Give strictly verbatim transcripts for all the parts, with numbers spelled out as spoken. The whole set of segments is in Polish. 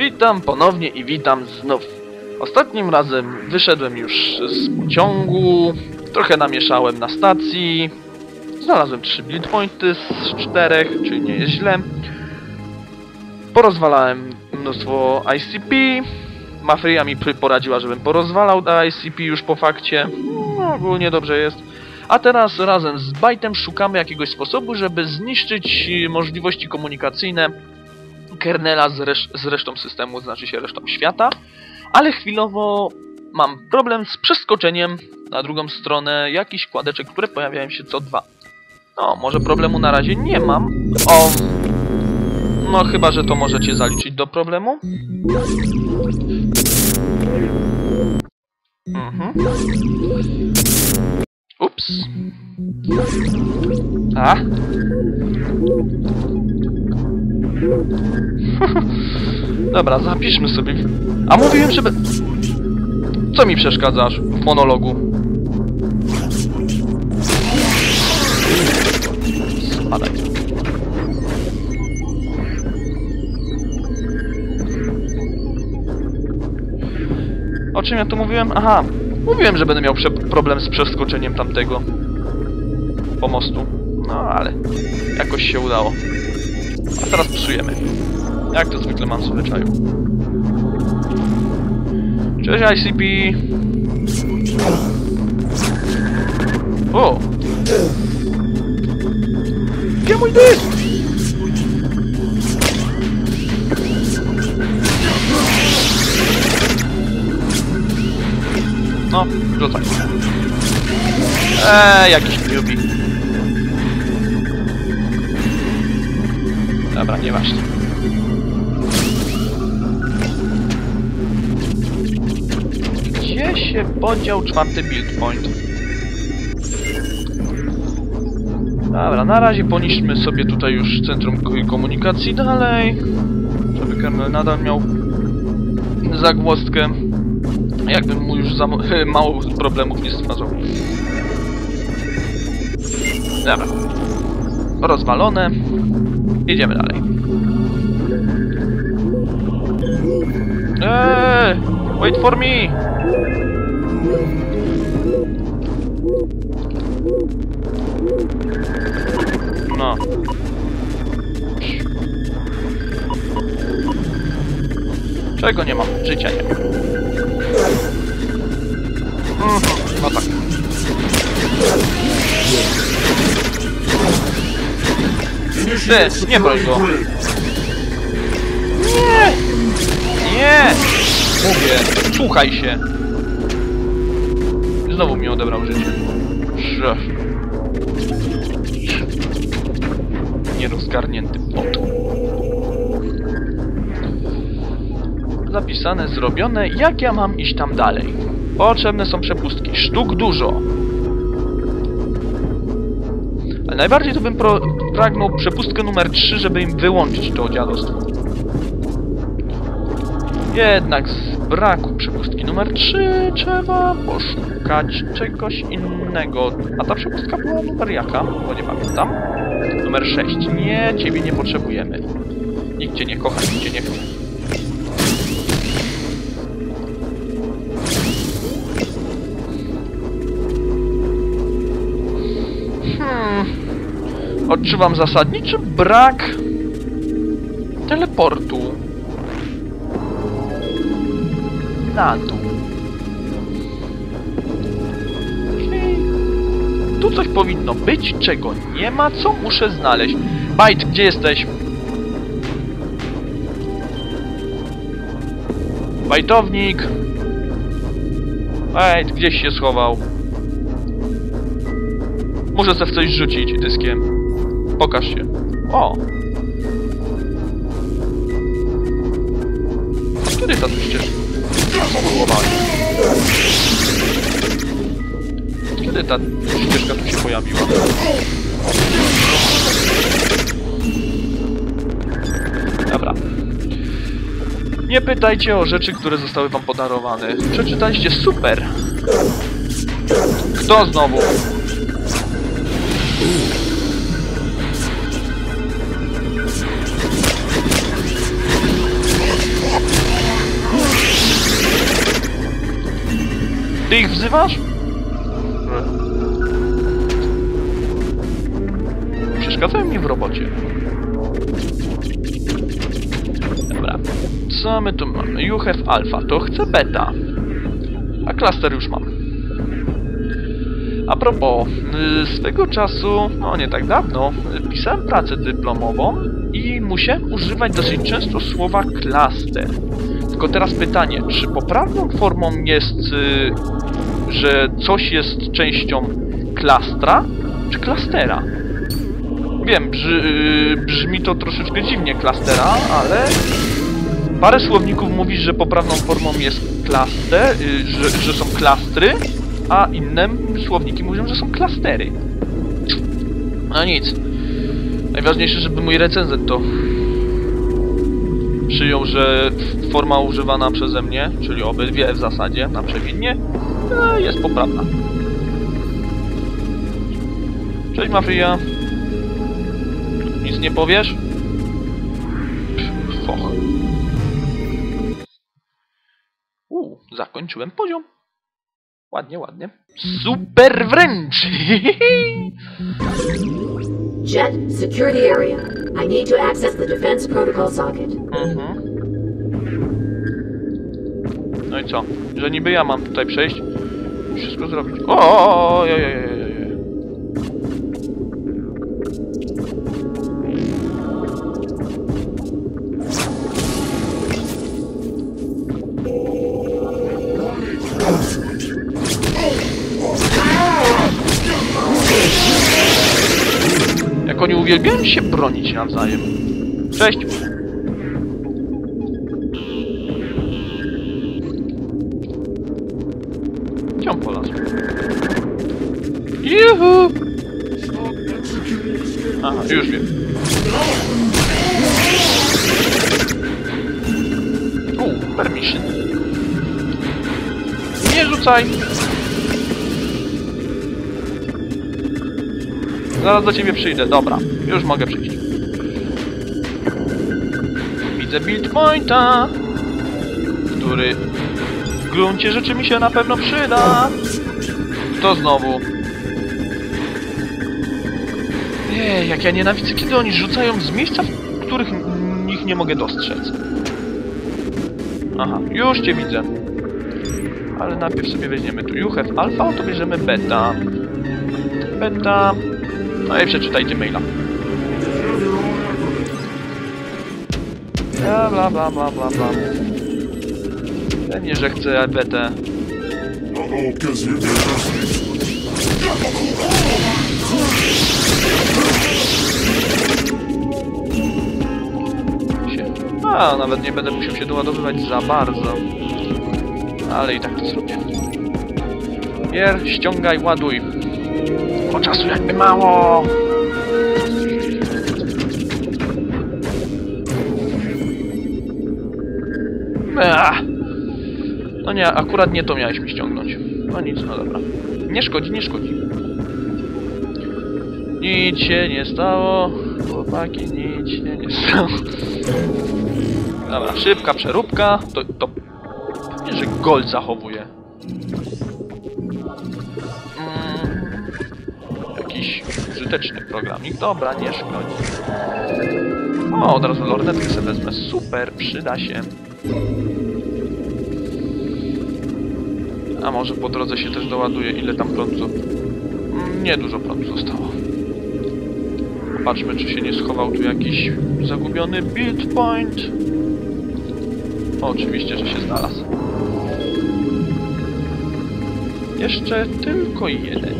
Witam ponownie i witam znów. Ostatnim razem wyszedłem już z pociągu, trochę namieszałem na stacji, znalazłem trzy build pointy z czterech, czyli nie jest źle. Porozwalałem mnóstwo I C P, Mafia mi poradziła, żebym porozwalał I C P już po fakcie, no, ogólnie dobrze jest. A teraz razem z Bajtem szukamy jakiegoś sposobu, żeby zniszczyć możliwości komunikacyjne kernela z, resz z resztą systemu, znaczy się resztą świata, ale chwilowo mam problem z przeskoczeniem na drugą stronę jakichś kładeczek, które pojawiają się co dwa. No, może problemu na razie nie mam. O, no chyba, że to możecie zaliczyć do problemu. Mhm. Ups. A? Dobra, zapiszmy sobie. A mówiłem, żeby... Co mi przeszkadzasz w monologu? Spadaj. O czym ja tu mówiłem? Aha. Mówiłem, że będę miał problem z przeskoczeniem tamtego pomostu. No, ale jakoś się udało. A teraz psujemy. Jak to zwykle mam w zwyczaju. Cześć I C P! O! Gdzie mój dysk? No, rzucaj. Eee, jakiś newbie. Dobra, nieważne. Gdzie się podział czwarty build point? Dobra, na razie poniszczmy sobie tutaj już centrum komunikacji dalej. Żeby kernel nadal miał zagwozdkę. Jakbym mu już za mało problemów nie stwarzał. Dobra. Rozwalone. Jedziemy dalej. Eee, wait for me! No. Czego nie mam? Życia nie mam. No tak. Ty, nie broń go. Nie! Nie! Mówię, słuchaj się. Znowu mi odebrał życie. Nierozgarnięty pot. Zapisane, zrobione. Jak ja mam iść tam dalej? Potrzebne są przepustki. Sztuk dużo. Ale najbardziej to bym pragnął przepustkę numer trzy, żeby im wyłączyć to dziadostwo. Jednak z braku przepustki numer trzy trzeba poszukać czegoś innego. A ta przepustka była numer jaka? Bo nie pamiętam. Numer sześć. Nie, ciebie nie potrzebujemy. Nikt cię nie kocha, nikt cię nie chce. Odczuwam zasadniczy brak teleportu na dół. Okay. Tu coś powinno być, czego nie ma, co muszę znaleźć. Bajt, gdzie jesteś? Bajtownik! Bajt, gdzieś się schował. Muszę sobie w coś rzucić dyskiem. Pokaż się. O! Kiedy ta tu ścieżka? Kiedy ta ścieżka tu się pojawiła? Dobra. Nie pytajcie o rzeczy, które zostały wam podarowane. Przeczytaliście super! Kto znowu? Ty ich wzywasz? Przeszkadzają mi w robocie. Dobra. Co my tu mamy? You have alpha. To chcę beta. A klaster już mam. A propos, swego czasu, no nie tak dawno, pisałem pracę dyplomową i musiałem używać dosyć często słowa klaster. Tylko teraz pytanie, czy poprawną formą jest, że coś jest częścią klastra, czy klastera? Wiem, brz, brzmi to troszeczkę dziwnie, klastera, ale parę słowników mówi, że poprawną formą jest klaster, że, że są klastry, a inne słowniki mówią, że są klastery. No nic. Najważniejsze, żeby mój recenzent to przyjął, że forma używana przeze mnie, czyli obydwie w zasadzie, na przewidnie, jest poprawna. Cześć mafia. Nic nie powiesz? Pff, foch. Uuu, zakończyłem poziom. Ładnie, ładnie. Super wręcz! Jet, security area. I need to access the defense protocol socket. Mhm. No i co? Że niby ja mam tutaj przejść. Wszystko zrobić. O, ja, ja, ja, ja, ja. Oni uwielbiają się bronić nawzajem. Cześć! Ciąg po lasu. Juhu! Aha, już wiem. Uuu, permission. Nie rzucaj! Zaraz do ciebie przyjdę, dobra. Już mogę przyjść. Widzę build pointa, który w gruncie rzeczy mi się na pewno przyda. To znowu. Ej, jak ja nienawidzę, kiedy oni rzucają z miejsca, w których ich nie mogę dostrzec. Aha, już cię widzę. Ale najpierw sobie weźmiemy tu you have alpha, to bierzemy beta. Beta... No i przeczytajcie maila. Bla bla bla bla bla bla. Pewnie, że chcę betę. A, nawet nie będę musiał się doładowywać za bardzo. Ale i tak to zrobię. Pier, ściągaj, ładuj. Bo czasu jakby mało! Ech. No nie, akurat nie to miałeś mi ściągnąć. No nic, no dobra. Nie szkodzi, nie szkodzi. Nic się nie stało. Chłopaki, nic się nie stało. Dobra, szybka przeróbka. To... to... nie, że gold zachowuje. Użyteczny programik. Dobra, nie szkodzi. O, od razu lornetkę sobie wezmę. Super, przyda się. A może po drodze się też doładuje. Ile tam prądu? Nie dużo prądu zostało. Patrzmy, czy się nie schował tu jakiś zagubiony build point. O, oczywiście, że się znalazł. Jeszcze tylko jeden.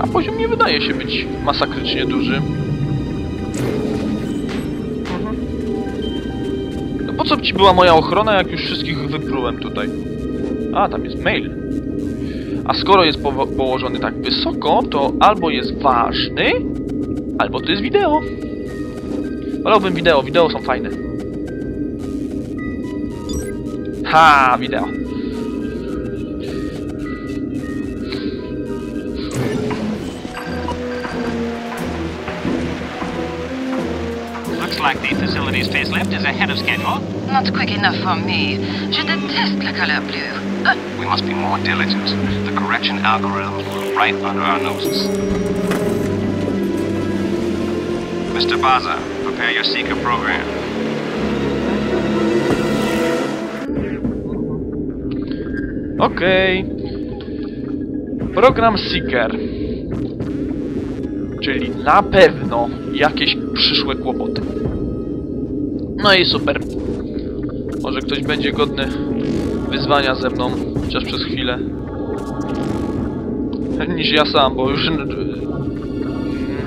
A poziom nie wydaje się być masakrycznie duży. Mhm. No po co ci była moja ochrona, jak już wszystkich wyprułem tutaj? A, tam jest mail. A skoro jest po położony tak wysoko, to albo jest ważny, albo to jest wideo. Wolałbym wideo, wideo są fajne. Ha, wideo. like the facility's test left is ahead of schedule. Not quick enough for me. Je déteste la couleur bleue. We must be more diligent. The correction algorithms were right under our noses. Mister Baza, prepare your seeker program. Okej. Okay. Program Seeker. Czyli na pewno jakieś przyszłe kłopoty. No i super. Może ktoś będzie godny wyzwania ze mną, chociaż przez chwilę. Niż ja sam, bo już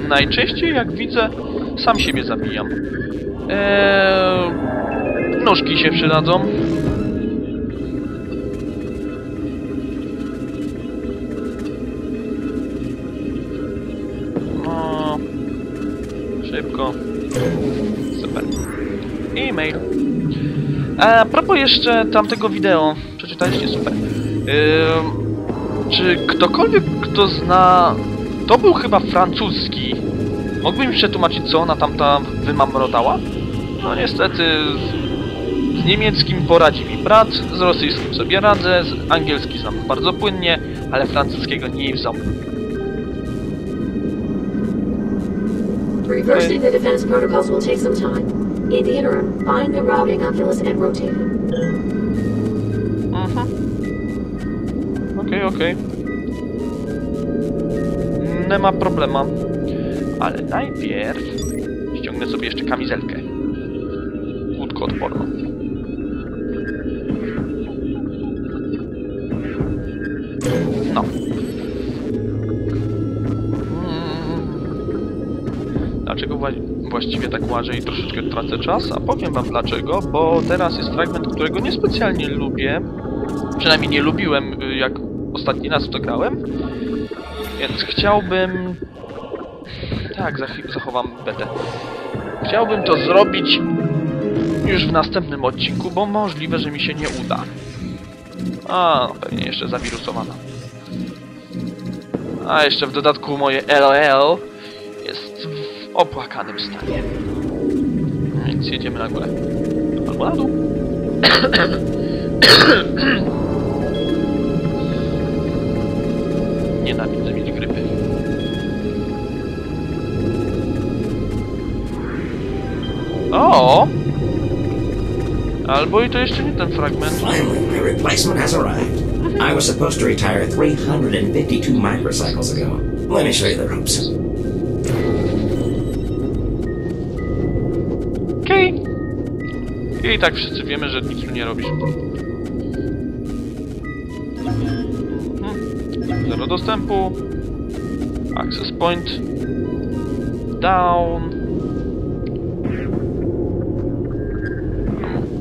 najczęściej, jak widzę, sam siebie zabijam. Eee, nóżki się przydadzą. Szybko. Super. E-mail. A propos jeszcze tamtego wideo. Przeczytaliście? Super. Yy, czy ktokolwiek, kto zna... To był chyba francuski. Mógłbym mi przetłumaczyć, co ona tamta wymamrotała? No niestety... Z niemieckim poradzi mi brat, z rosyjskim sobie radzę, z angielski znam bardzo płynnie, ale francuskiego nie znam. Reversing the defense protocols will take some time. In the interim, find the routing oculus and rotate. Mhm. Okej, okej. Nie ma problema. Ale najpierw ściągnę sobie jeszcze kamizelkę. Kłódkoodporną. No. Dlaczego właściwie tak łażę i troszeczkę tracę czas? A powiem wam dlaczego, bo teraz jest fragment, którego niespecjalnie lubię. Przynajmniej nie lubiłem, jak ostatni raz to grałem. Więc chciałbym... Tak, zachowam betę. Chciałbym to zrobić już w następnym odcinku, bo możliwe, że mi się nie uda. A, pewnie jeszcze zawirusowana. A jeszcze w dodatku moje LOL jest w opłakanym stanie. Więc jedziemy na górę. Albo na dół. Nienawidzę mieć grypy. O! Albo i to jeszcze nie ten fragment. I was supposed to retire three hundred fifty-two microcycles ago. Let me show you the ropes. Okej. Okay. I tak wszyscy wiemy, że nic tu nie robisz. Hmm. Zero dostępu. Access point. Down.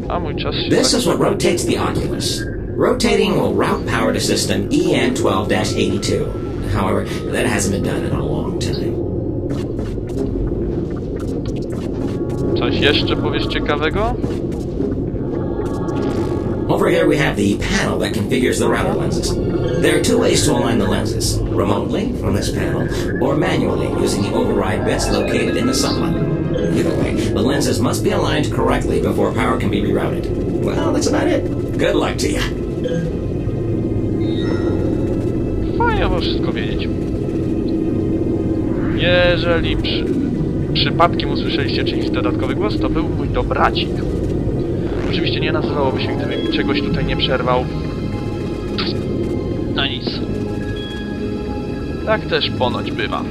A mój czas się This tak... is what rotates the oculus. Rotating will route power to system E N twelve dash eighty-two. However, that hasn't been done in a long time. Coś jeszcze powiesz ciekawego? Over here we have the panel that configures the router lenses. There are two ways to align the lenses. Remotely, from this panel, or manually, using the override bits located in the sunlight. Either way, the lenses must be aligned correctly before power can be rerouted. Well, that's about it. Good luck to you. Fajnie było wszystko wiedzieć. Jeżeli przy... przypadkiem usłyszeliście czyjś dodatkowy głos, to był mój dobracik. Oczywiście nie nazywałoby się, gdybym czegoś tutaj nie przerwał. No nic. Tak też ponoć bywa.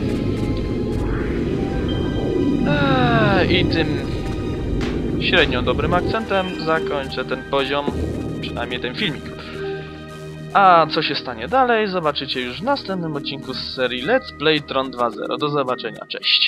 Eee, I tym średnio dobrym akcentem zakończę ten poziom, przynajmniej ten filmik. A co się stanie dalej, zobaczycie już w następnym odcinku z serii Let's Play Tron dwa zero. Do zobaczenia, cześć!